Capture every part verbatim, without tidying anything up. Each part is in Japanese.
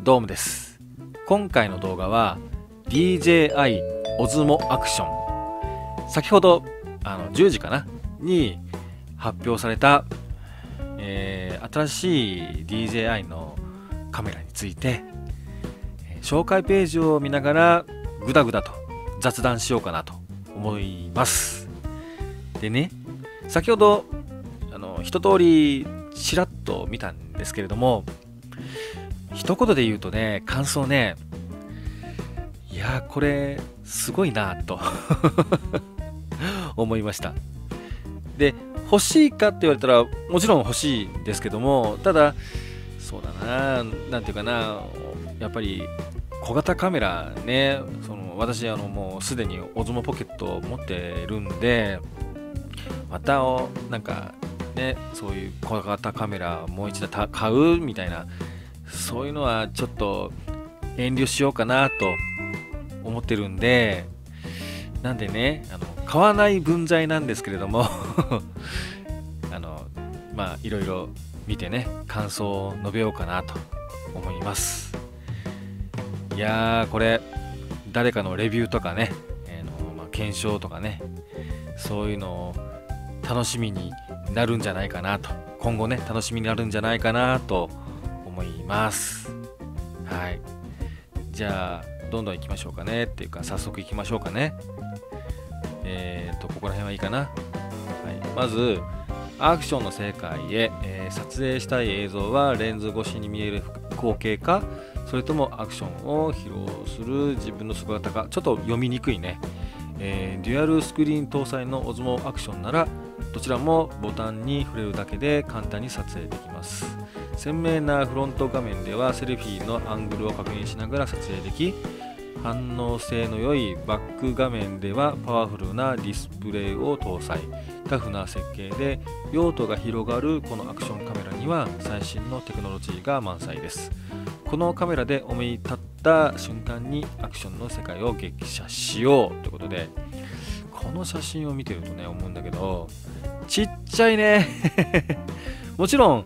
どうもです。今回の動画は ディージェーアイ Osmo Action、 先ほどあのじゅうじかなに発表された、えー、新しい ディージェーアイ のカメラについて紹介ページを見ながらグダグダと雑談しようかなと思います。でね、先ほどあの一通りちらっと見たんですけれども、一言で言うとね、感想ね、いやーこれすごいなと思いました。で、欲しいかって言われたらもちろん欲しいんですけども、ただそうだな、なんていうかな、やっぱり小型カメラね、その私あのもうすでにOsmo Pocketを持ってるんで、またなんかね、そういう小型カメラもう一台買うみたいな、そういうのはちょっと遠慮しようかなと思ってるんで、なんでね、あの買わない分際なんですけれどもあのまあいろいろ見てね、感想を述べようかなと思います。いやーこれ誰かのレビューとかね、えーのまあ、検証とかね、そういうのを楽しみになるんじゃないかなと、今後ね楽しみになるんじゃないかなと思います。はい、じゃあどんどん行きましょうかね、っていうか早速行きましょうかね。えっとここら辺はいいかな。はい、まずアクションの世界へ、えー、撮影したい映像はレンズ越しに見える光景か、それともアクションを披露する自分の姿か。ちょっと読みにくいね。えー、デュアルスクリーン搭載のOsmoアクションならどちらもボタンに触れるだけで簡単に撮影できます。鮮明なフロント画面ではセルフィーのアングルを確認しながら撮影でき、反応性の良いバック画面ではパワフルなディスプレイを搭載。タフな設計で用途が広がるこのアクションカメラには最新のテクノロジーが満載です。このカメラで思い立った瞬間にアクションの世界を激写しようということで、この写真を見てるとね思うんだけど、ちっちゃいねもちろん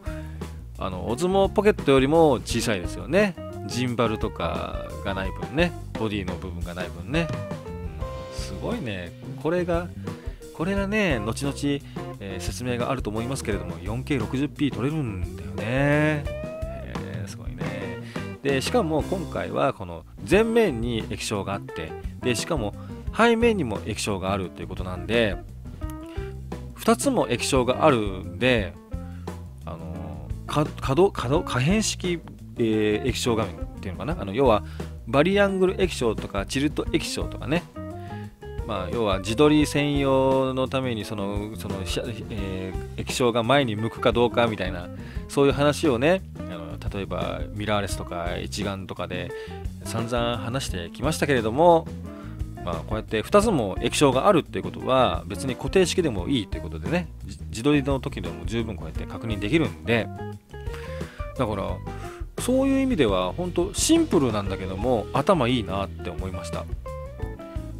あのOsmo Pocketよりも小さいですよね。ジンバルとかがない分ね、ボディの部分がない分ね、うん、すごいね。これがこれがね後々、えー、説明があると思いますけれども よんケーろくじゅっピー 撮れるんだよね。でしかも今回はこの前面に液晶があって、でしかも背面にも液晶があるということなんで、ふたつも液晶があるんで、あの可動可変式、えー、液晶画面っていうのかな、あの要はバリアングル液晶とかチルト液晶とかね、まあ、要は自撮り専用のためにそのその、えー、液晶が前に向くかどうかみたいな、そういう話をね、例えばミラーレスとか一眼とかで散々話してきましたけれども、まあ、こうやってふたつも液晶があるっていうことは別に固定式でもいいということでね、自撮りの時でも十分こうやって確認できるんで、だからそういう意味では本当シンプルなんだけども頭いいなって思いました。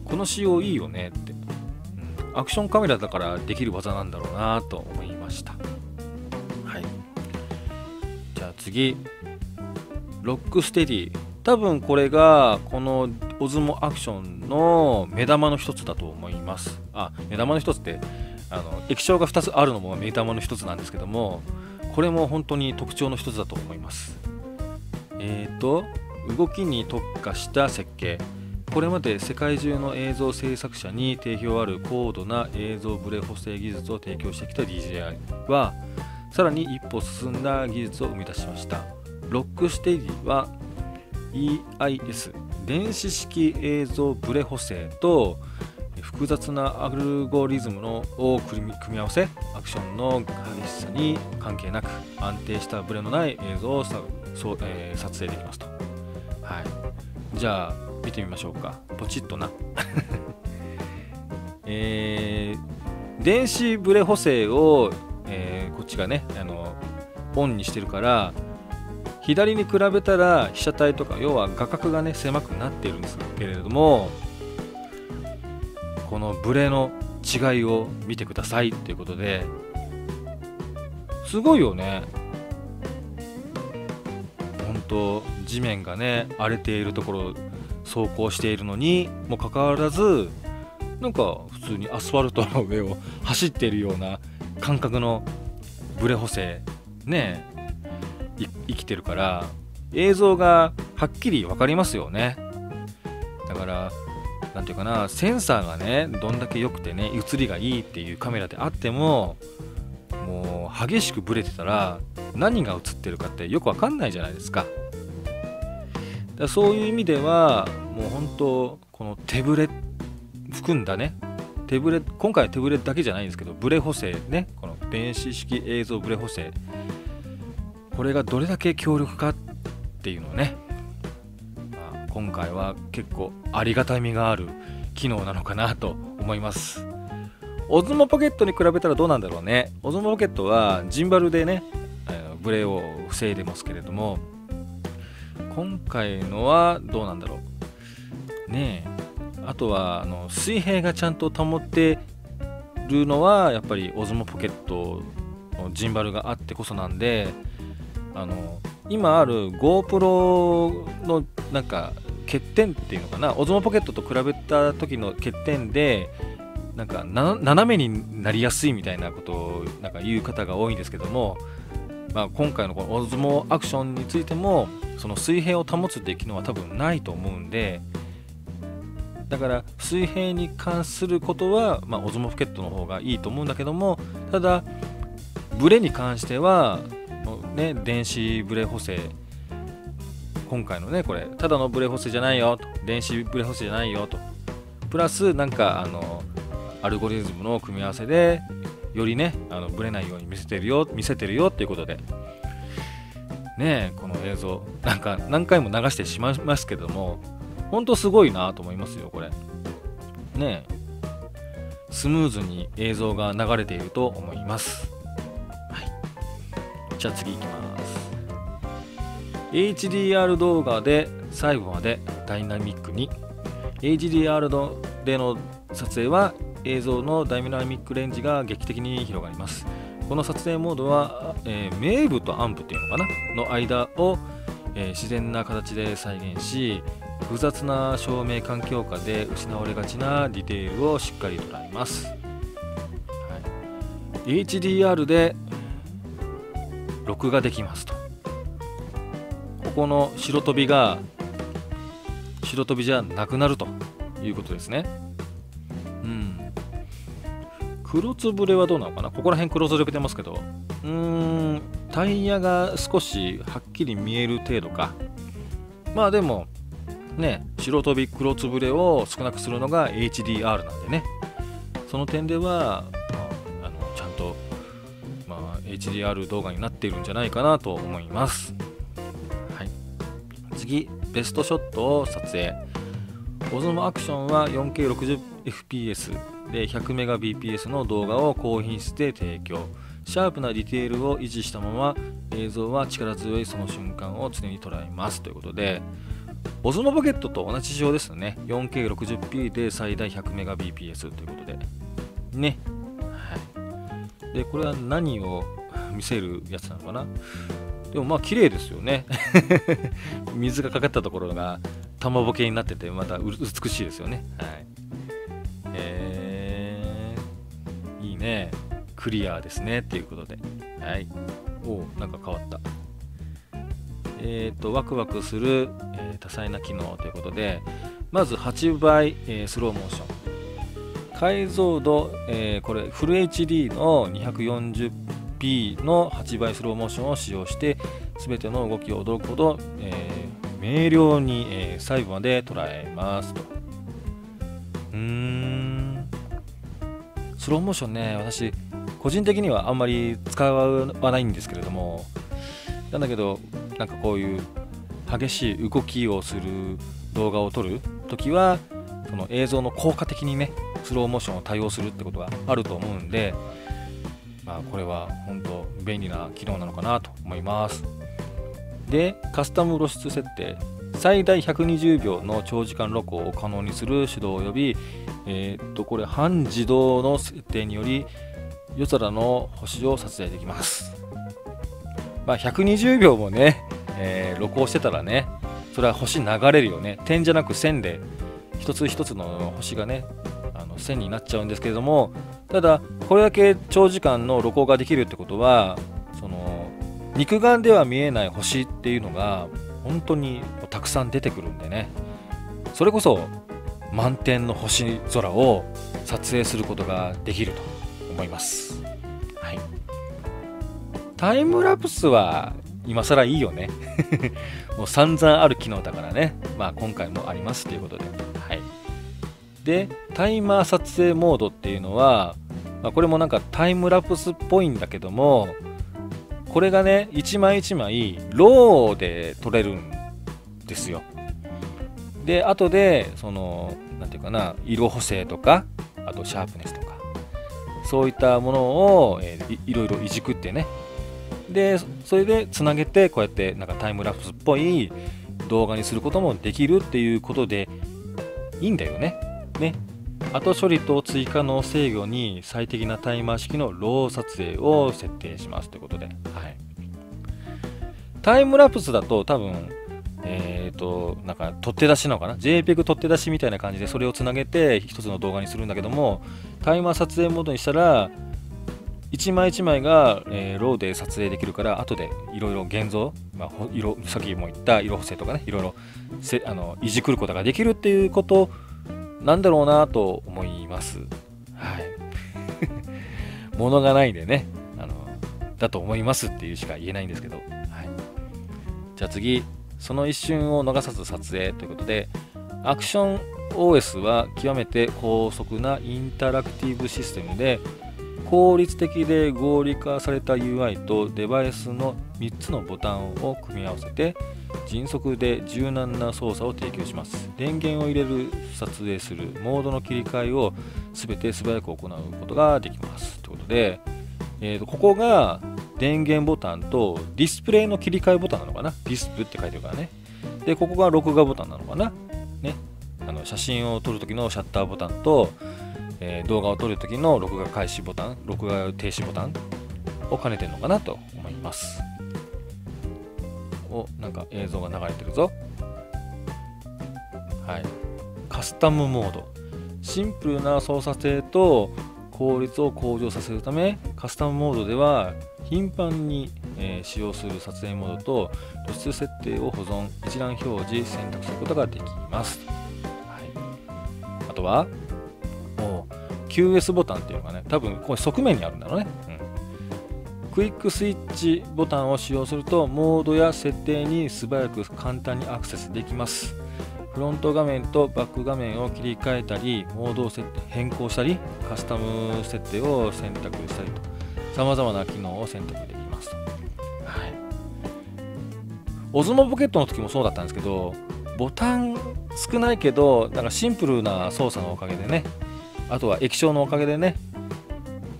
この仕様いいよねって、うん、アクションカメラだからできる技なんだろうなと思いました。次、ロックステディ。多分これがこのOsmoアクションの目玉の一つだと思います。あ、目玉の一つって、あの液晶がふたつあるのも目玉の一つなんですけども、これも本当に特徴の一つだと思います。えーと動きに特化した設計。これまで世界中の映像制作者に定評ある高度な映像ブレ補正技術を提供してきた ディージェーアイ はさらに一歩進んだ技術を生み出しました。ロックステディは イーアイエス 電子式映像ブレ補正と複雑なアルゴリズムのを組み合わせ、アクションの激しさに関係なく安定したブレのない映像をさ、そう、えー、撮影できますと。はい、じゃあ見てみましょうか。ポチッとな、えー、電子ブレ補正をえー、こっちがねあのオンにしてるから、左に比べたら被写体とか要は画角がね狭くなっているんですけれども、このブレの違いを見てくださいっていうことで、すごいよね。本と地面がね荒れているところを走行しているのにもかかわらず、なんか普通にアスファルトの上を走っているような感覚のブレ補正ね生きてるから、映像がはっきり分かりますよね。だからなんていうかな、センサーがねどんだけ良くてね映りがいいっていうカメラであっても、もう激しくブレてたら何が映ってるかってよく分かんないじゃないですか。だからそういう意味ではもう本当この手ブレ含んだね、手ブレ、今回は手ブレだけじゃないんですけど、ブレ補正ね、この電子式映像ブレ補正、これがどれだけ強力かっていうのをね、まあ、今回は結構ありがたみがある機能なのかなと思います。Osmo Pocket に比べたらどうなんだろうね。Osmo Pocket はジンバルでねブレを防いでますけれども、今回のはどうなんだろうねえ。あとはあの水平がちゃんと保ってるのはやっぱりOsmo Pocketのジンバルがあってこそなんで、あの今ある GoPro のなんか欠点っていうのかな、Osmo Pocketと比べた時の欠点でなんかな斜めになりやすいみたいなことをなんか言う方が多いんですけども、まあ、今回のこの Osmo アクションについてもその水平を保つっていう機能は多分ないと思うんで。だから水平に関することは、まあ、Osmo Pocketの方がいいと思うんだけども、ただブレに関しては、ね、電子ブレ補正、今回のねこれただのブレ補正じゃないよと、電子ブレ補正じゃないよと、プラスなんかあのアルゴリズムの組み合わせでよりねあのブレないように見せてるよ見せてるよっていうことでね、この映像なんか何回も流してしまいますけども、ほんとすごいなと思いますよこれね。スムーズに映像が流れていると思います。はい、じゃあ次いきます。 エイチディーアール 動画で最後までダイナミックに。 エイチディーアール での撮影は映像のダイナミックレンジが劇的に広がります。この撮影モードは、えー、名部と暗部っていうのかなの間を、えー、自然な形で再現し、複雑な照明環境下で失われがちなディテールをしっかり捉えます。はい、エイチディーアール で録画できますと。ここの白飛びが白飛びじゃなくなるということですね。うん、黒つぶれはどうなのかな、ここら辺黒ずれてますけど、うーんタイヤが少しはっきり見える程度か。まあでもね、白飛び黒つぶれを少なくするのが エイチディーアール なんでね、その点では、まあ、あのちゃんと、まあ、エイチディーアール 動画になっているんじゃないかなと思います。はい、次ベストショットを撮影。 Osmo アクションは よんケーろくじゅうエフピーエス で ひゃくメガビーピーエス の動画を高品質で提供、シャープなディテールを維持したまま映像は力強いその瞬間を常に捉えますということで、Osmo Pocket と同じ仕様ですね。よんケーろくじゅうピー で最大 ひゃくメガビーピーエス ということで。ね。はい。で、これは何を見せるやつなのかな？でもまあ綺麗ですよね。水がかかったところが玉ボケになっててまた美しいですよね。はい。えー、いいね。クリアですね。ということで。はい。おー、なんか変わった。えーとワクワクする、えー、多彩な機能ということで、まずはちばい、えー、スローモーション解像度、えー、これフル エイチディー の にひゃくよんじゅうピー のはちばいスローモーションを使用して、全ての動きを驚くほど、えー、明瞭に、えー、細部まで捉えますと。うーん、スローモーションね、私個人的にはあんまり使わないんですけれども、なんだけどなんかこういう激しい動きをする動画を撮るときはその映像の効果的にねスローモーションを対応するってことがあると思うんで、まあ、これは本当便利な機能なのかなと思います。でカスタム露出設定、最大ひゃくにじゅうびょうの長時間録音を可能にする手動及び、えー、っとこれ半自動の設定により夜空の星を撮影できます。まあ、ひゃくにじゅうびょうもね、えー、録音してたらね、それは星流れるよね。点じゃなく線で一つ一つの星がね、あの線になっちゃうんですけれども、ただこれだけ長時間の録音ができるってことは、その肉眼では見えない星っていうのが本当にたくさん出てくるんでね、それこそ満点の星空を撮影することができると思います。はい、タイムラプスは今更いいよねもう散々ある機能だからね、まあ、今回もありますということで、はい、でタイマー撮影モードっていうのは、まあ、これもなんかタイムラプスっぽいんだけども、これがねいちまいいちまいローで撮れるんですよ。で後でそのなんていうかな、色補正とかあとシャープネスとかそういったものを、えー、い, いろいろいじくってね、でそれでつなげてこうやってなんかタイムラプスっぽい動画にすることもできるっていうことでいいんだよね。ね、後処理と追加の制御に最適なタイマー式のロー撮影を設定しますということで、はい、タイムラプスだと多分、えーと、なんか取っ手出しなのかな、 ジェイペグ 取っ手出しみたいな感じでそれをつなげて一つの動画にするんだけども、タイマー撮影モードにしたらいちまいいちまいが、えー、ローで撮影できるから、後でいろいろ現像、まあ、色さっきも言った色補正とかね、いろいろせあのいじくることができるっていうことなんだろうなと思います。はい、物がないんでね、あのだと思いますっていうしか言えないんですけど、はい、じゃあ次、その一瞬を逃さず撮影ということで、アクション オーエス は極めて高速なインタラクティブシステムで、効率的で合理化された ユーアイ とデバイスのみっつのボタンを組み合わせて迅速で柔軟な操作を提供します。電源を入れる、撮影する、モードの切り替えを全て素早く行うことができますということで、えー、とここが電源ボタンとディスプレイの切り替えボタンなのかな、ディスプって書いてるからね。でここが録画ボタンなのかな、ね、あの写真を撮る時のシャッターボタンと、えー、動画を撮るときの録画開始ボタン、録画停止ボタンを兼ねてるのかなと思います。お、なんか映像が流れてるぞ。はい。カスタムモード。シンプルな操作性と効率を向上させるため、カスタムモードでは頻繁に、えー、使用する撮影モードと露出設定を保存、一覧表示、選択することができます。はい。あとは、キューエス ボタンっていうのがね、多分これ側面にあるんだろうね、うん、クイックスイッチボタンを使用するとモードや設定に素早く簡単にアクセスできます。フロント画面とバック画面を切り替えたり、モードを変更したり、カスタム設定を選択したりと、さまざまな機能を選択できます。はい、Osmo Pocket の時もそうだったんですけど、ボタン少ないけどなんかシンプルな操作のおかげでね、あとは液晶のおかげでね、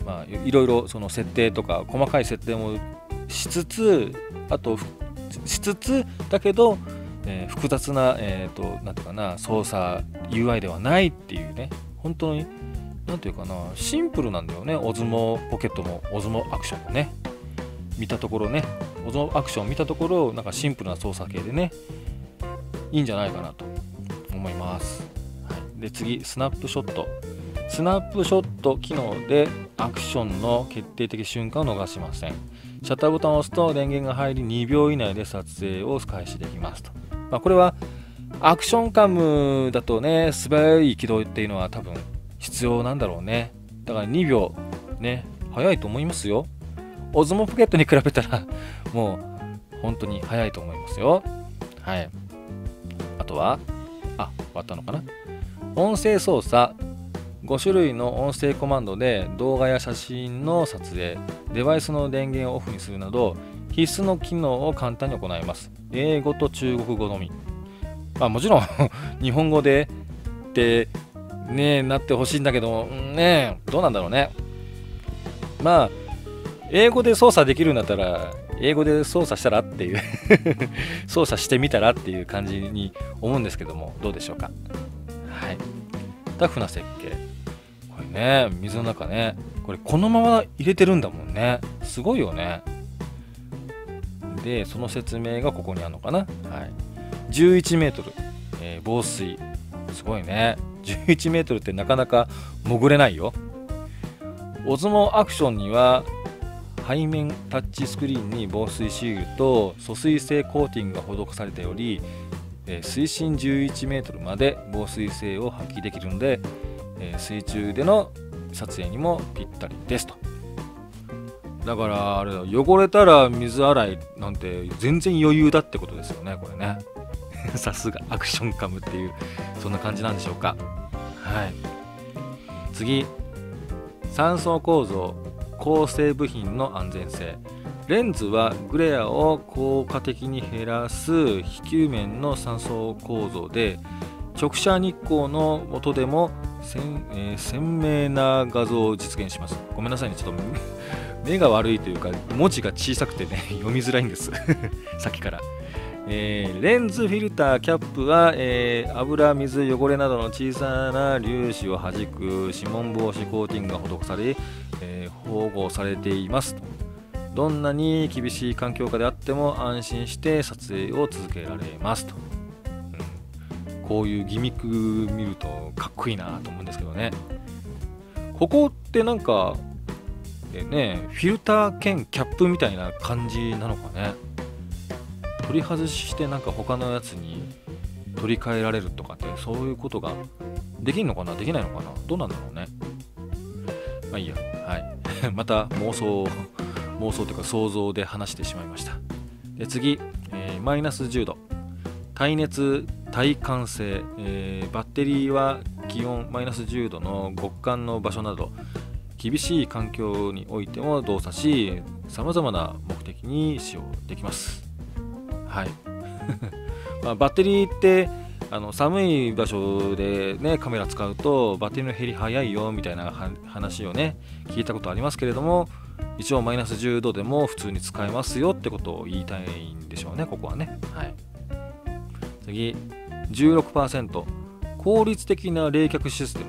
まあ、いろいろその設定とか細かい設定もしつつ、あとしつつだけど、えー、複雑な、えーと、なんていうかな、操作 ユーアイ ではないっていうね、本当になんていうかな、シンプルなんだよね。Osmo Pocketも Osmoアクションもね、見たところね、Osmoアクション見たところ、なんかシンプルな操作系でね、いいんじゃないかなと思います。はい、で次、スナップショット。スナップショット機能でアクションの決定的瞬間を逃しません。シャッターボタンを押すと電源が入りにびょう以内で撮影を開始できますと。まあ、これはアクションカムだとね、素早い起動っていうのは多分必要なんだろうね。だからにびょうね、早いと思いますよ。Osmo Pocketに比べたらもう本当に早いと思いますよ。はい。あとは、あ、終わったのかな。音声操作。ごしゅるいの音声コマンドで動画や写真の撮影、デバイスの電源をオフにするなど必須の機能を簡単に行います。英語と中国語のみ、まあ、もちろん日本語でってねなってほしいんだけどね、どうなんだろうね。まあ英語で操作できるんだったら英語で操作したらっていう操作してみたらっていう感じに思うんですけども、どうでしょうか。はい、タフな設計、これね、水の中ね、これこのまま入れてるんだもんね、すごいよね。で、その説明がここにあるのかな。はい、じゅういちメートル、えー、防水、すごいね。じゅういちメートルってなかなか潜れないよ。オズモアクションには背面タッチスクリーンに防水シールと疎水性コーティングが施されており、えー、水深じゅういちメートルまで防水性を発揮できるので、えー、水中での撮影にもぴったりですと。だからあれだ、汚れたら水洗いなんて全然余裕だってことですよね、これね。さすがアクションカムっていう、そんな感じなんでしょうか。はい、次、さん層構造、構成部品の安全性。レンズはグレアを効果的に減らす非球面のさん層構造で、直射日光の下でも鮮、えー、鮮明な画像を実現します。ごめんなさいね、ちょっと目が悪いというか文字が小さくてね、読みづらいんですさっきから。えー、レンズフィルターキャップは、えー、油、水、汚れなどの小さな粒子をはじく指紋防止コーティングが施され、えー、保護されています。どんなに厳しい環境下であっても安心して撮影を続けられますと。うん、こういうギミック見るとかっこいいなと思うんですけどね。ここってなんか、えー、ね、フィルター兼キャップみたいな感じなのかね。取り外してなんか他のやつに取り替えられるとかって、そういうことができるのかな、できないのかな、どうなんだろうね。まあいいや、はいまた妄想妄想というか想像で話してしまいました。で次、えー、マイナスじゅうど、耐熱耐寒性、えー、バッテリーは気温マイナスじゅうどの極寒の場所など厳しい環境においても動作し、さまざまな目的に使用できます。はいまあ、バッテリーってあの寒い場所で、ね、カメラ使うとバッテリーの減り早いよみたいな話をね、聞いたことありますけれども、一応マイナスじゅうどでも普通に使えますよってことを言いたいんでしょうね、ここはね。はい、次、じゅうろくパーセント、 効率的な冷却システム。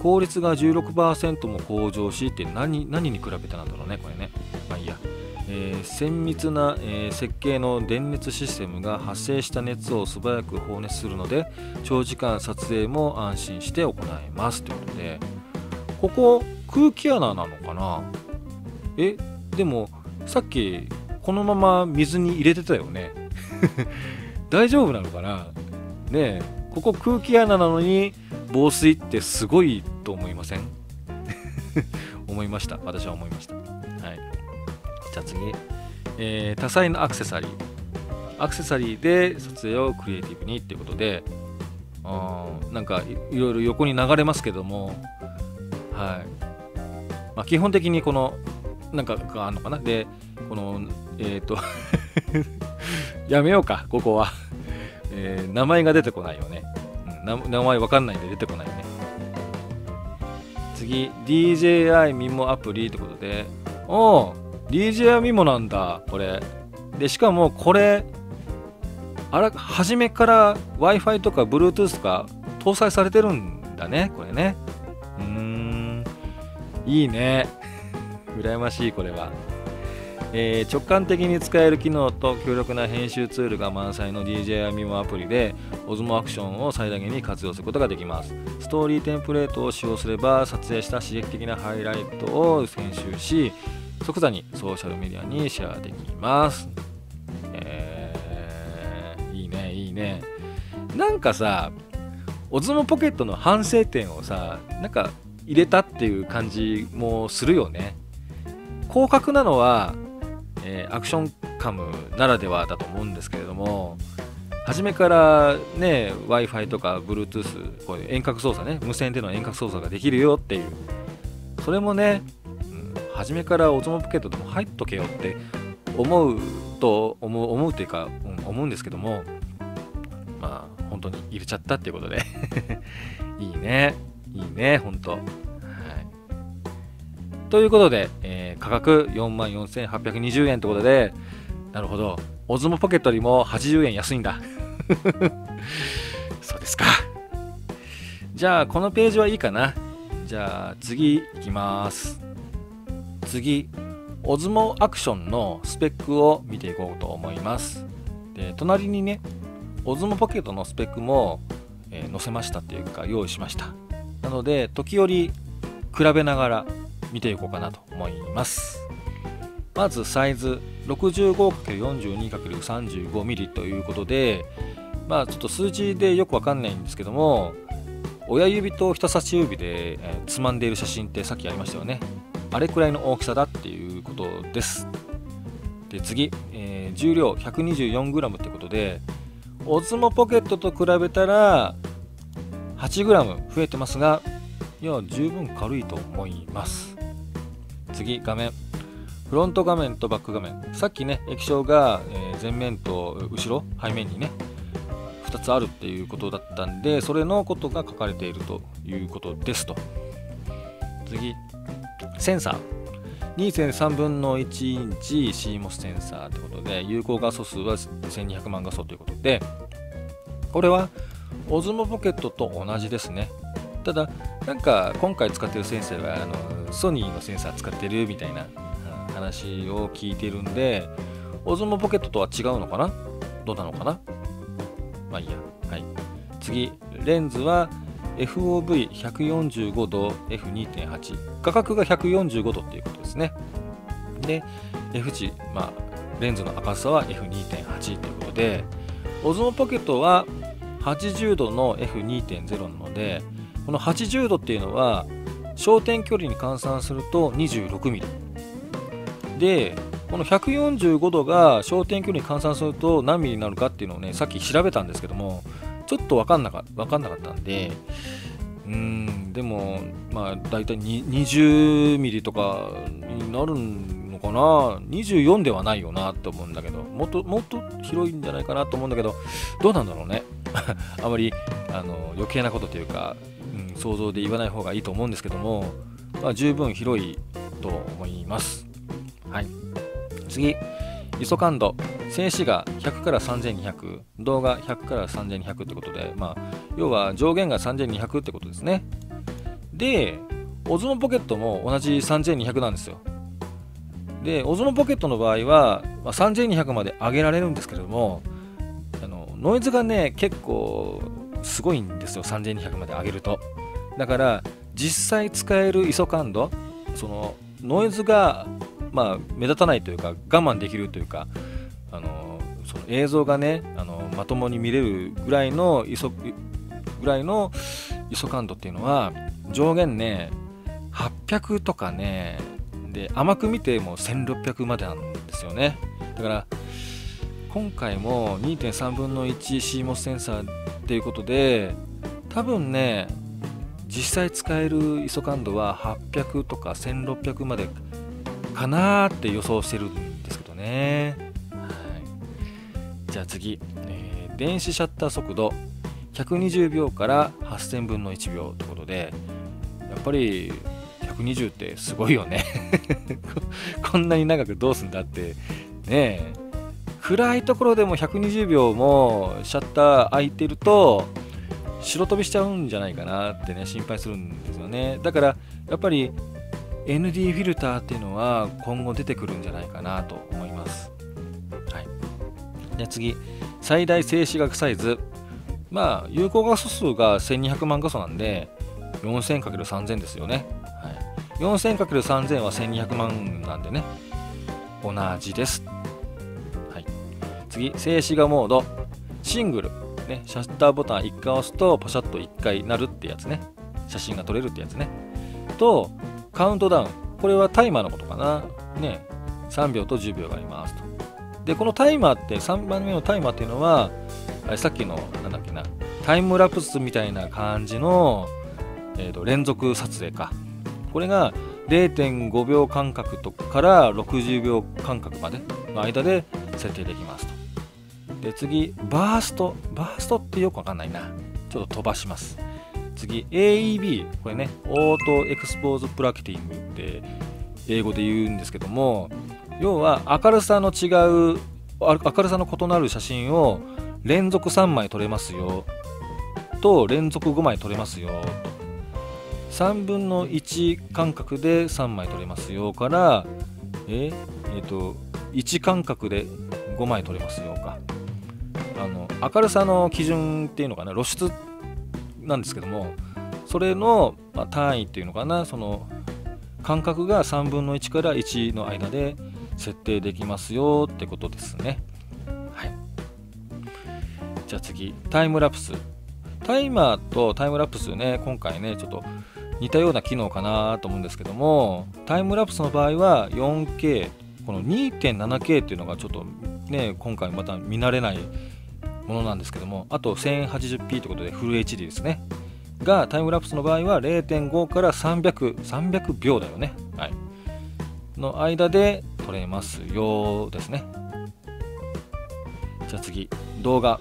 効率が じゅうろくパーセント も向上しって、 何, 何に比べてなんだろうね、これね。まあいいや。えー、綿密な、えー、設計の電熱システムが発生した熱を素早く放熱するので、長時間撮影も安心して行えますということで、ここ空気穴なのかな。えでもさっきこのまま水に入れてたよね大丈夫なのかなね。えここ空気穴なのに防水ってすごいと思いません思いました、私は思いました。じゃあ次、えー、多彩なアクセサリー。アクセサリーで撮影をクリエイティブにっていうことで、あなんか い, いろいろ横に流れますけども、はいまあ、基本的にこのなんかがあるのかな。でこのえっ、ー、とやめようか、ここは、えー、名前が出てこないよね。名前わかんないんで出てこないよね。次、 ディージェーアイ ミモアプリってことで、おおディージェーアイ ミモなんだこれで。しかもこれあら初めから Wi-Fi とか Bluetooth とか搭載されてるんだね、これね。うーん、いいね羨ましい、これは。えー、直感的に使える機能と強力な編集ツールが満載の ディージェーアイ ミモアプリで、 Osmo アクションを最大限に活用することができます。ストーリーテンプレートを使用すれば、撮影した刺激的なハイライトを編集し、即座にソーシャルメディアにシェアできます。えー、いいね、いいね。なんかさ、Osmo Pocket の反省点をさ、なんか入れたっていう感じもするよね。広角なのは、えー、アクションカムならではだと思うんですけれども、初めからね、Wi-Fi とか Bluetooth、こういう遠隔操作ね、無線での遠隔操作ができるよっていう、それもね、初めからオズモポケットでも入っとけよって思うと思う思うというか、うん、思うんですけども、まあ本当に入れちゃったっていうことでいいねいいね本当、はい、ということで、えー、価格 よんまんよんせんはっぴゃくにじゅうえんということで、なるほど、オズモポケットよりもはちじゅうえん安いんだそうですか。じゃあこのページはいいかな。じゃあ次いきます。次、Osmo Action のスペックを見ていこうと思います。で、隣にね Osmo Pocket のスペックも、えー、載せましたっていうか用意しました。なので時折比べながら見ていこうかなと思います。まずサイズ ろくじゅうご かける よんじゅうに かける さんじゅうご ミリ ということで、まあちょっと数字でよくわかんないんですけども、親指と人差し指で、えー、つまんでいる写真ってさっきありましたよね。あれくらいの大きさだっていうことです。で次、えー、重量 ひゃくにじゅうよん グラム ってことで Osmo Pocket と比べたら はち グラム 増えてますが、いや十分軽いと思います。次、画面フロント画面とバック画面、さっきね液晶が前面と後ろ背面にねふたつあるっていうことだったんで、それのことが書かれているということですと。次、センサー に さんぶんの いち インチ シーモス センサーってことで、有効画素数はせんにひゃくまん がそということで、これは Osmo Pocket と同じですね。ただなんか今回使ってるセンサーはあのソニーのセンサー使ってるみたいな話を聞いてるんで、Osmo Pocket とは違うのかな、どうなのかな、まあいいや。はい、次、レンズは エフ オー ブイ ひゃくよんじゅうご ど エフ に てん はち、 価格がひゃくよんじゅうご どっていうことですね。で F 値、まあ、レンズの明るさは エフ に てん はち ということで、 Osmo Pocket ははちじゅう どの エフ に てん ゼロ なので、このはちじゅう どっていうのは焦点距離に換算すると にじゅうろく ミリで、このひゃくよんじゅうご どが焦点距離に換算すると何ミリになるかっていうのをね、さっき調べたんですけども、ちょっと分かんなかったんで、うーん、でも、まあ、大体にじゅう ミリとかになるのかな、にじゅうよんではないよなと思うんだけど、もっと、もっと広いんじゃないかなと思うんだけど、どうなんだろうね。あまりあの余計なことというか、うん、想像で言わない方がいいと思うんですけども、まあ、十分広いと思います。はい、次、アイエスオー感度、静止画ひゃく から さんぜんにひゃく、動画ひゃく から さんぜんにひゃくってことで、まあ、要は上限がさんぜんにひゃくってことですね。で、Osmo Pocket も同じさんぜんにひゃくなんですよ。で、Osmo Pocket の場合は、まあ、さんぜんにひゃくまで上げられるんですけれども、あのノイズがね、結構すごいんですよ、さんぜんにひゃくまで上げると。だから、実際使えるアイエスオー感度、そのノイズがまあ、目立たないというか我慢できるというか、あのその映像がね、あのまともに見れるぐらいのアイエスオー感度っていうのは上限ねはっぴゃくとかね、で甘く見てもせんろっぴゃくまでなんですよね。だから今回も に てん さんぶんの いち シーモス センサーっていうことで、多分ね実際使えるアイエスオー感度ははっぴゃくとかせんろっぴゃくまでかなーって予想してるんですけどね。はい、じゃあ次、えー、電子シャッター速度ひゃくにじゅう びょう から はっせんぶんの いち びょうってことで、やっぱりひゃくにじゅうってすごいよね。こんなに長くどうすんだってねえ、暗いところでもひゃくにじゅう びょうもシャッター開いてると白飛びしちゃうんじゃないかなってね、心配するんですよね。だからやっぱりエヌディー フィルターっていうのは今後出てくるんじゃないかなと思います。はい、じゃあ次、最大静止画サイズ。まあ、有効画素数がせんにひゃくまん がそなんで、よんせん かける さんぜん ですよね。はい、よんせん かける さんぜん はせんにひゃくまんなんでね、同じです。はい、次、静止画モード。シングル。ね、シャッターボタンいっかい押すと、パシャッといっかいなるってやつね。写真が撮れるってやつね。と、カウントダウン、これはタイマーのことかな、ね、さん びょう と じゅう びょうがありますと。で、このタイマーって、さんばんめのタイマーっていうのは、あれさっきの、なんだっけな、タイムラプスみたいな感じの、えーと、連続撮影か。これが れい てん ご びょう かんかくとからろくじゅう びょう かんかくまでの間で設定できますと。で、次、バースト。バーストってよくわかんないな。ちょっと飛ばします。次、エー イー ビー、これね、オートエクスポーズブラケティングって英語で言うんですけども、要は明るさの違う、明るさの異なる写真を連続さんまい撮れますよと、連続ごまい撮れますよと、さんぶんのいち間隔でさんまい撮れますよからえっ、えー、と位置感覚でごまい撮れますよか、あの明るさの基準っていうのかな、露出なんですけども、それの、まあ、単位っていうのかな、その間隔がさんぶんのいちからいちの間で設定できますよってことですね。はい、じゃあ次、タイムラプス。タイマーとタイムラプスね、今回ねちょっと似たような機能かなと思うんですけども、タイムラプスの場合は よんケー、 この にてんななケー っていうのがちょっとね今回また見慣れないものなんですけども、あと せんはちじゅうピー ということでフル エイチディー ですねが、タイムラプスの場合は れいてんご からさんびゃく、さんびゃくびょうだよね、はい、の間で撮れますよですね。じゃあ次、動画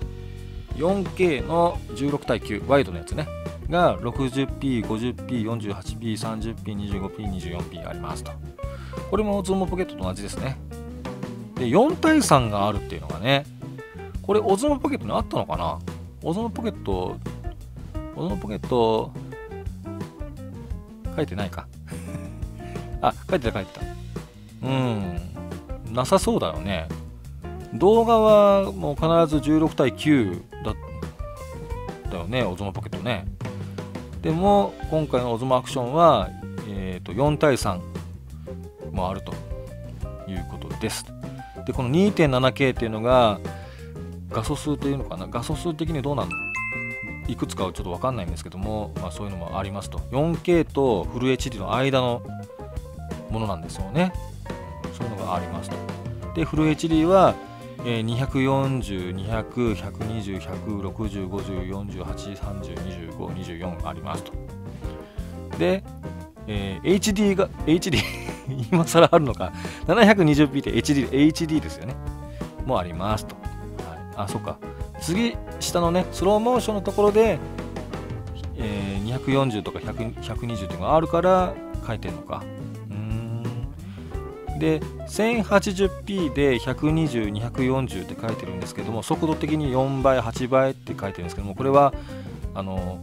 よんケー のじゅうろくたいきゅうワイドのやつねが ろくじゅうピー、ごじゅうピー、よんじゅうはちピー、さんじゅうピー、にじゅうごピー、にじゅうよんピー ありますと。これもオズモポケットと同じですね。で、よんたいさんがあるっていうのがね、これオズモポケットにあったのかな。オズモポケット、オズモポケット書いてないかあ、書いてた書いてた、うん、なさそうだよね。動画はもう必ずじゅうろくたいきゅうだったよね、オズモポケットね。でも今回のオズモアクションは、えー、とよんたいさんもあるということです。でこの にてんななケー っていうのが画素数というのかな、画素数的にどうなんのいくつかはちょっと分かんないんですけども、まあ、そういうのもありますと。 よんケー とフル エイチディー の間のものなんですよね。そういうのがありますと。でフル エイチディー はにひゃくよんじゅう、にひゃく、ひゃくにじゅう、ひゃくろくじゅう、ごじゅう、よんじゅうはち、さんじゅう、にじゅうご、にじゅうよんありますと。で、えー、エイチディー が エイチディー 今更あるのか、 ななひゃくにじゅうピー で エイチディー、 エイチディー ですよね、もありますと、はい、あ、そっか、次下のねスローモーションのところで、えー、にひゃくよんじゅうとかひゃく、ひゃくにじゅうっていうのがあるから書いてるのか。で せんはちじゅうピー でひゃくにじゅう、にひゃくよんじゅうって書いてるんですけども、速度的によんばい、はちばいって書いてるんですけども、これはあの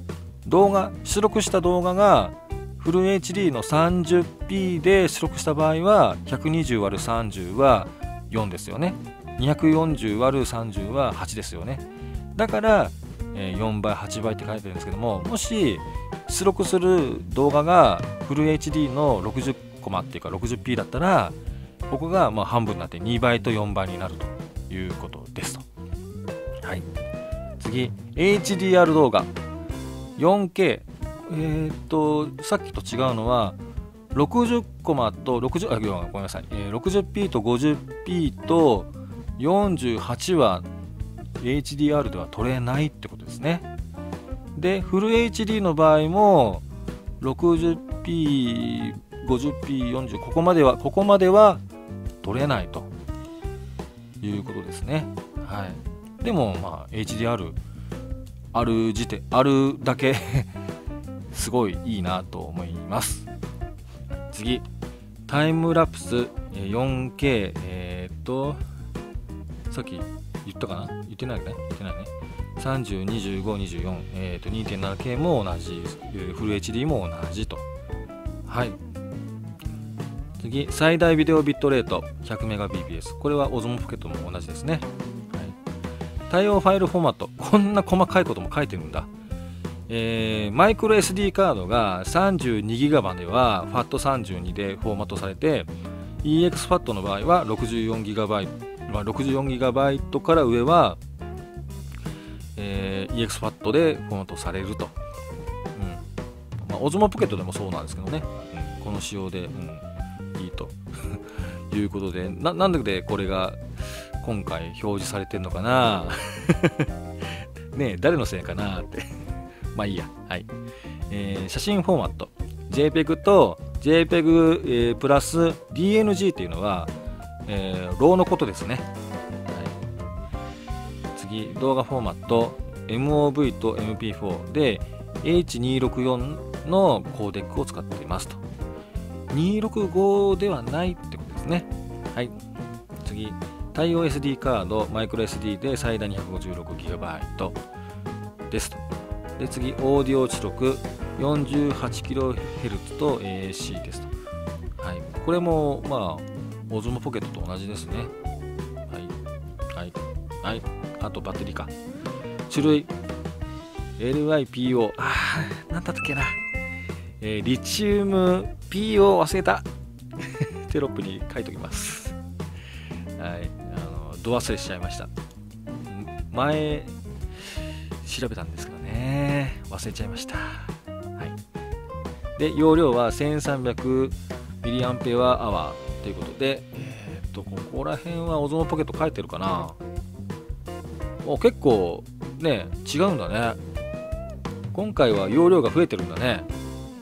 動画、出力した動画がフル エイチディー の さんじゅうピー で出力した場合は ひゃくにじゅうわるさんじゅう はよんですよね、 にひゃくよんじゅうわるさんじゅう ははちですよね。だからよんばい、はちばいって書いてるんですけども、もし出力する動画がフル エイチディー のろくじゅうピーコマっていうか ろくじゅうピー だったら、ここがまあ半分になってにばいとよんばいになるということですと。はい、次 エイチディーアール 動画 よんケー、 えっとさっきと違うのはろくじゅうコマとろくじゅう、あ、ごめんなさい、えー、ろくじゅうピー と ごじゅうピー とよんじゅうはちは エイチディーアール では撮れないってことですね。でフル エイチディー の場合も ろくじゅうピー、ごじゅうピー、よんじゅう、ここまではここまでは取れないということですね。はい、でもまあ エイチディーアール ある時点、あるだけすごいいいなと思います。次、タイムラプス よんケー、 えー、っとさっき言ったかな、言ってないね、言ってないね。さんじゅう、にじゅうご、にじゅうよん、えー、っと にてんななケー も同じ、フル エイチディー も同じと。はい、次、最大ビデオビットレート ひゃくメガビーピーエス、 これはオズモポケットも同じですね、はい、対応ファイルフォーマット、こんな細かいことも書いてるんだ、えー、マイクロ エスディー カードが さんじゅうにギガ までは ファットさんじゅうに でフォーマットされて、 イーエックスファット の場合は ろくじゅうよんギガバイト、まあ、ろくじゅうよんギガバイト から上は、えー、イーエックスファット でフォーマットされると。オズモポケットでもそうなんですけどね、うん、この仕様で、うん、いいということで、 な, なんでこれが今回表示されてるのかなねえ、誰のせいかなってまあいいや、はい、えー、写真フォーマット JPEG と JPEG、えー、プラス ディーエヌジー っていうのは、えー、ローのことですね、はい、次、動画フォーマット エムオーブイ と エムピーフォー でエイチにひゃくろくじゅうよん のコーデックを使っていますと。にひゃくろくじゅうごではないってことですね。はい、次、対応 エスディー カード、マイクロ エスディー で最大 にひゃくごじゅうろくギガバイト ですと。で次、オーディオ出力 よんじゅうはちキロヘルツ と エーシー ですと。はい、これもまあ Osmo Pocket と同じですね。はいはいはい。あとバッテリーか。種類 エルワイピーオー、 あーなんだったっけな、えー、リチウム ピーオー 忘れたテロップに書いておきますはい、あのド忘れしちゃいました。前調べたんですけどね、忘れちゃいました、はい、で容量は せんさんびゃくミリアンペアアワー ということで、えー、っとここら辺はOsmoポケット書いてるかな。お結構ね違うんだね。今回は容量が増えてるんだね。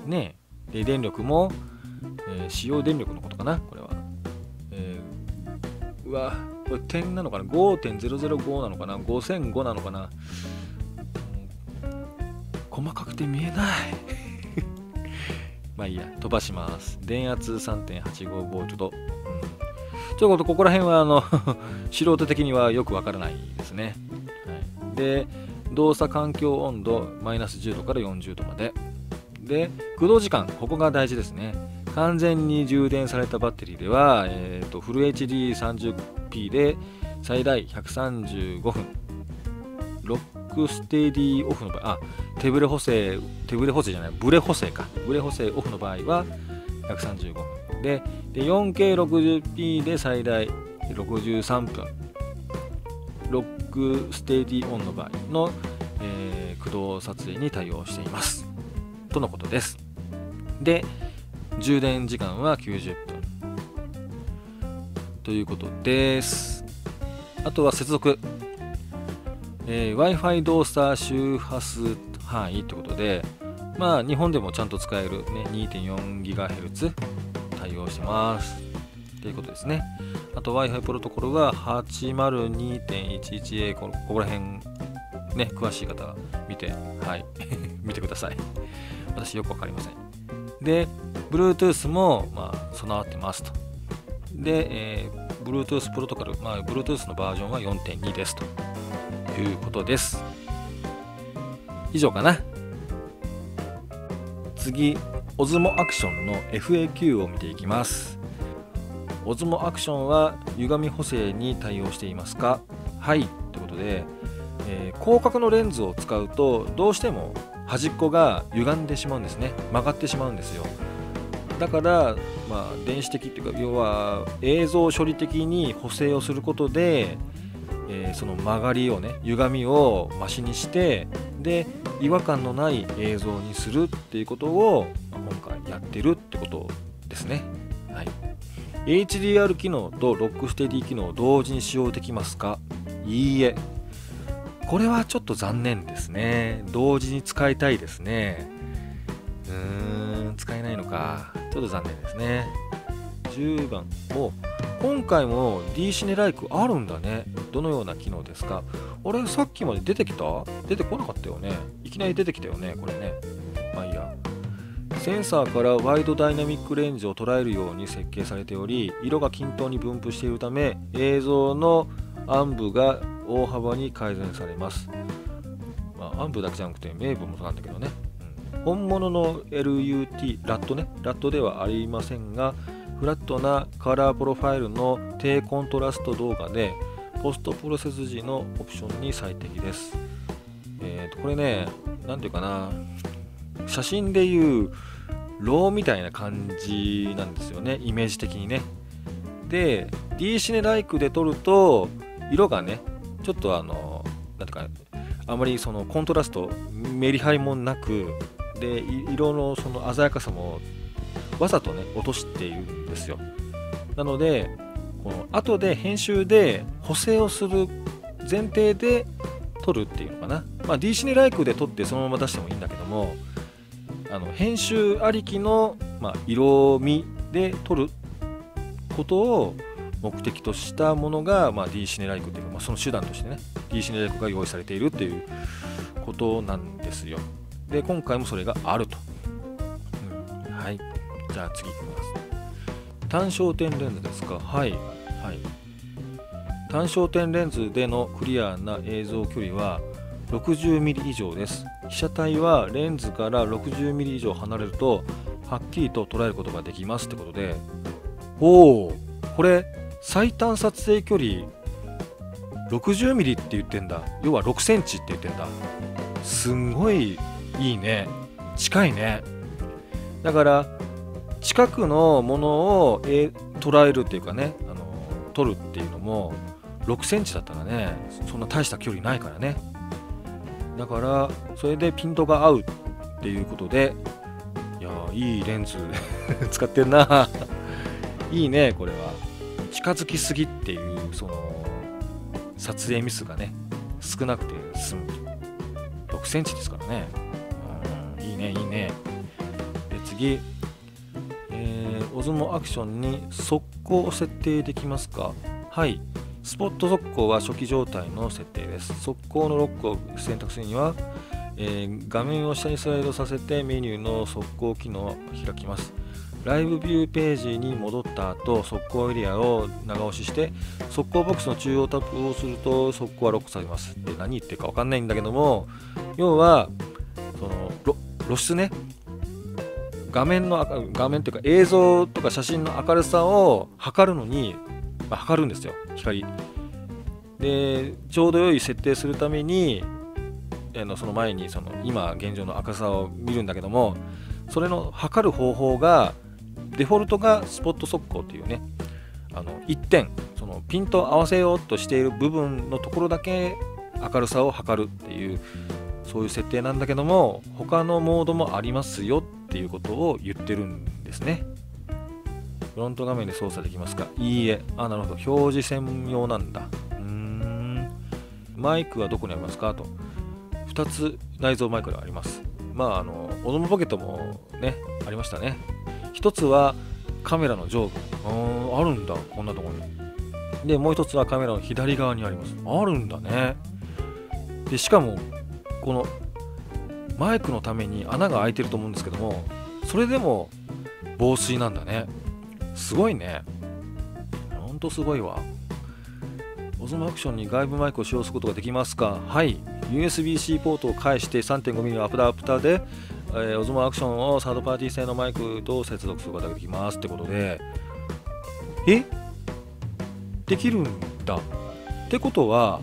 ねで電力も、えー、使用電力のことかなこれは、えー、うわこれ点なのかな ごてんぜろぜろご なのかなごせんごなのかな、うん、細かくて見えないまあいいや飛ばします。電圧 さんてんはちごご ちょっと、うん、ちょっとここら辺はあの素人的にはよくわからないですね、はい、で動作環境温度マイナスじゅうどからよんじゅうどまでで駆動時間、ここが大事ですね。完全に充電されたバッテリーでは、えー、とフル エイチディーさんじゅうピー で最大ひゃくさんじゅうごふん、ロックステディオフの場合、あ手ブレ補正、手ブレ補正じゃない、ブレ補正か、ブレ補正オフの場合はひゃくさんじゅうごふん で, で よんケーろくじゅうピー で最大ろくじゅうさんぷん、ロックステディオンの場合の、えー、駆動撮影に対応しています。とのことです。で、充電時間はきゅうじゅっぷんということです。あとは接続、えー、Wi-Fi 動作周波数範囲ということで、まあ日本でもちゃんと使える、ね、にてんよんギガヘルツ 対応してますということですね。あと Wi-Fi プロトコルは はちまるにてんじゅういちエー こ, ここら辺ね詳しい方は見てはい見てください。私よくわかりません。で、Bluetooth も、まあ、備わってますと。で、えー、Bluetooth プロトコル、まあ、Bluetooth のバージョンは よんてんに ですということです。以上かな。次、Osmo Action の エフエーキュー を見ていきます。Osmo Action は歪み補正に対応していますか？はい、ということで、えー、広角のレンズを使うとどうしても端っこが歪んでしまうんですね。曲がってしまうんですよ。だから、まあ、電子的というか要は映像処理的に補正をすることで、えー、その曲がりをね歪みをマシにしてで違和感のない映像にするっていうことを、まあ、今回やってるってことですね、はい、エイチディーアール 機能とロックステディ機能を同時に使用できますか？いいえ、これはちょっと残念ですね。同時に使いたいですね。うーん、使えないのか。ちょっと残念ですね。じゅうばん。お、今回も D シネライクあるんだね。どのような機能ですか？あれ、さっきまで出てきた？出てこなかったよね。いきなり出てきたよね、これね。まあいいや。センサーからワイドダイナミックレンジを捉えるように設計されており、色が均等に分布しているため、映像の暗部が大幅に改善されます。まあ、暗部だけじゃなくて名分もそうなんだけどね、うん、本物の エルユーティー ラットねラットではありませんがフラットなカラープロファイルの低コントラスト動画でポストプロセス時のオプションに最適です。えーとこれねなんていうかな写真でいうローみたいな感じなんですよねイメージ的にね。で D シネライクで撮ると色がねちょっとあのなんていうかあまりそのコントラストメリハリもなくで色のその鮮やかさもわざとね落としているんですよ。なのでこの後で編集で補正をする前提で撮るっていうのかな、まあ、D シネライクで撮ってそのまま出してもいいんだけどもあの編集ありきの、まあ、色味で撮ることを目的としたものが、まあ、D シネライクというか、まあ、その手段としてね D シネライクが用意されているということなんですよ。で今回もそれがあると、うん、はい。じゃあ次いきます。単焦点レンズですか？はい、はい、単焦点レンズでのクリアな映像距離は ろくじゅうミリ 以上です。被写体はレンズから ろくじゅうミリ 以上離れるとはっきりと捉えることができますってことでおおここれ最短撮影距離 ろくじゅうミリ って言ってんだ。要は ろくセンチ って言ってんだ。すんごいいいね。近いね。だから近くのものを捉えるっていうかね、あの撮るっていうのもろくセンチだったらね、そんな大した距離ないからね。だからそれでピントが合うっていうことで、いやいいレンズ使ってんな。いいね。これは近づきすぎっていうその撮影ミスがね少なくて済むと。ろくセンチですからね。うん、いいねいいね。で次、えー、Osmoアクションに速攻を設定できますか。はい、スポット速攻は初期状態の設定です。速攻のロックを選択するには、えー、画面を下にスライドさせてメニューの速攻機能を開きます。ライブビューページに戻った後、速攻エリアを長押しして、速攻ボックスの中央タップをすると速攻はロックされます。で、何言ってるか分かんないんだけども、要は、その露出ね、画面の、画面というか映像とか写真の明るさを測るのに、まあ、測るんですよ、光。で、ちょうど良い設定するために、あのその前にその今現状の明るさを見るんだけども、それの測る方法が、デフォルトがスポット速攻というね、あのいってん、そのピントを合わせようとしている部分のところだけ明るさを測るっていう、そういう設定なんだけども、他のモードもありますよっていうことを言ってるんですね。フロント画面で操作できますか？いいえ。あ、なるほど。表示専用なんだ。うーん。マイクはどこにありますかと。ふたつ内蔵マイクがあります。まあ、あの、Osmo Pocketもね、ありましたね。ひとつはカメラの上部。ああ、あるんだ。こんなところに。で、もうひとつはカメラの左側にあります。あるんだね。で、しかも、このマイクのために穴が開いてると思うんですけども、それでも防水なんだね。すごいね。ほんとすごいわ。Osmoアクションに外部マイクを使用することができますか？はい。ユーエスビー-C ポートを介して さんてんごミリ のアダプターで、えー、Osmoアクションをサードパーティー製のマイクと接続することができますってことで、え？できるんだ。ってことは、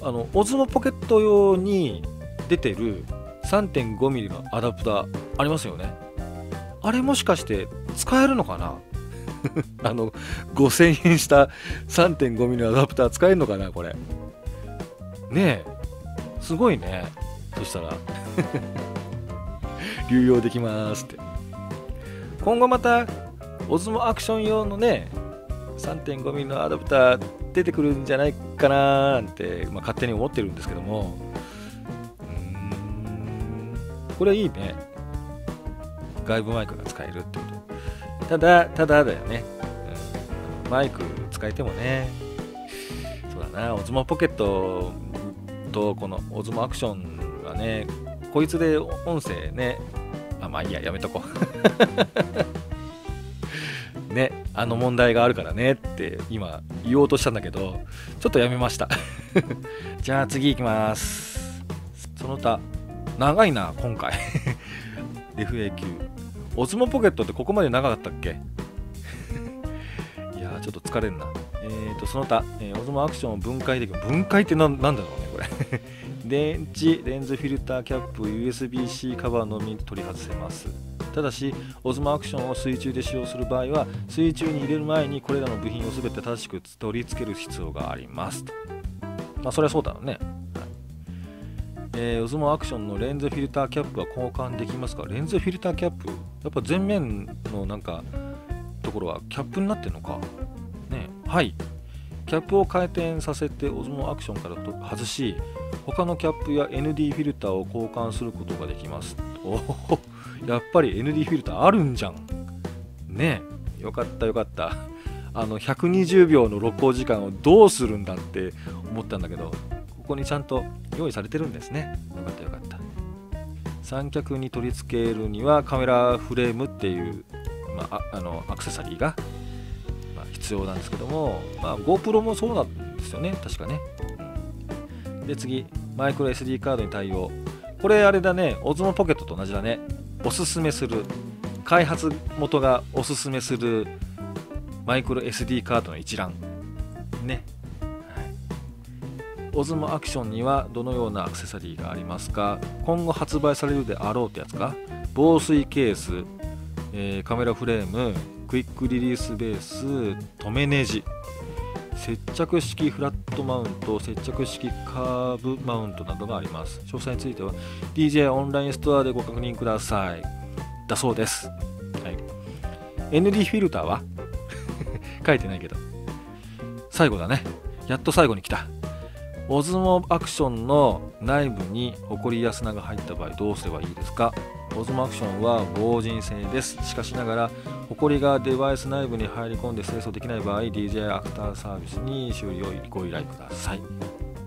あの Osmo ポケット用に出てる さんてんごミリ のアダプターありますよね。あれもしかして使えるのかな？あのごせんえんした さんてんごミリ のアダプター使えるのかなこれ。ねえ、すごいね。そしたら流用できますって。今後また Osmo アクション用のね さんてんごミリ のアダプター出てくるんじゃないかなーなんて、まあ、勝手に思ってるんですけども、うーん、これいいね。外部マイクが使えるってこと。ただただだよね、うん、マイク使えてもね。そうだな。 Osmo ポケットとこの Osmo アクションはね、こいつで音声ね、あ、まあいいや、やめとこう。ね、あの問題があるからねって今言おうとしたんだけど、ちょっとやめました。じゃあ次行きます。その他長いな今回。エフエーキュー。Osmo Pocket ってここまで長かったっけ？いやー、ちょっと疲れるな。えーと、その他、えー、Osmo アクションを分解できる。分解って何だろうね、これ。電池、レンズフィルター、キャップ、ユーエスビー-C カバーのみ取り外せます。ただし、Osmo アクションを水中で使用する場合は、水中に入れる前にこれらの部品を全て正しく取り付ける必要があります。まあ、それはそうだろうね。えー、Osmo アクションのレンズフィルターキャップは交換できますか？レンズフィルターキャップ、やっぱ前面のなんかところはキャップになってるのかね。はい。キャップを回転させて Osmo アクションから外し、他のキャップや エヌディー フィルターを交換することができます。おお、やっぱり エヌディー フィルターあるんじゃんね。えよかったよかった。あのひゃくにじゅうびょうの録音時間をどうするんだって思ったんだけど、ここにちゃんと用意されてるんですね。よかったよかった。三脚に取り付けるにはカメラフレームっていう、まあ、あのアクセサリーが、まあ、必要なんですけども、まあ、GoPro もそうなんですよね確かね。で次、マイクロ エスディー カードに対応。これあれだね、 Osmo Pocket と同じだね。おすすめする開発元がおすすめするマイクロ エスディー カードの一覧ね。はい、Osmo Actionにはどのようなアクセサリーがありますか？今後発売されるであろうってやつか。防水ケース、えー、カメラフレーム、クイックリリースベース、止めネジ、接着式フラットマウント、接着式カーブマウントなどがあります。詳細については ディージェーアイ オンラインストアでご確認くださいだそうです。はい、エヌディー フィルターは書いてないけど最後だね。やっと最後に来た。Osmo Actionの内部にホコリや砂が入った場合どうすればいいですか？Osmo Actionは防塵性です。しかしながら、ホコリがデバイス内部に入り込んで清掃できない場合、ディージェーアイ アフターサービスに修理をご依頼ください。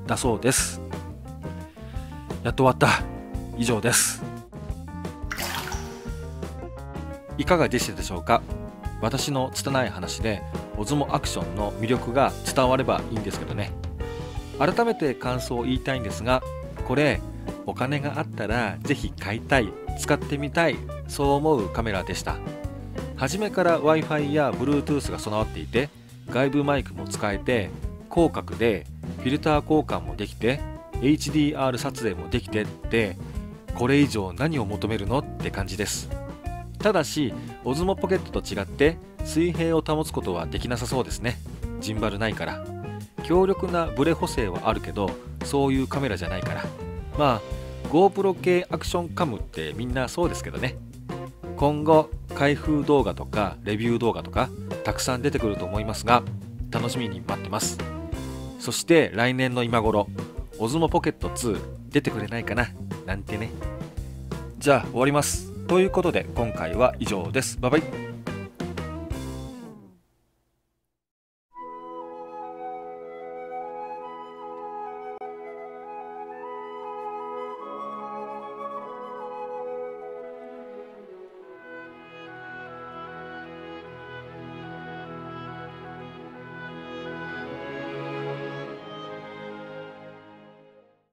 だそうです。やっと終わった。以上です。いかがでしたでしょうか？私の拙い話で、Osmo Actionの魅力が伝わればいいんですけどね。改めて感想を言いたいんですが、これ、お金があったらぜひ買いたい、使ってみたい、そう思うカメラでした。初めから Wi-Fi や Bluetooth が備わっていて、外部マイクも使えて、広角でフィルター交換もできて、エイチディーアール 撮影もできてって、これ以上何を求めるのって感じです。ただし、Osmo Pocket と違って水平を保つことはできなさそうですね。ジンバルないから。強力なブレ補正はあるけど、そういうカメラじゃないから。まあ GoPro 系アクションカムってみんなそうですけどね。今後開封動画とかレビュー動画とかたくさん出てくると思いますが、楽しみに待ってます。そして来年の今頃 Osmo Pocket ツー出てくれないかななんてね。じゃあ終わります。ということで今回は以上です。バイバイ。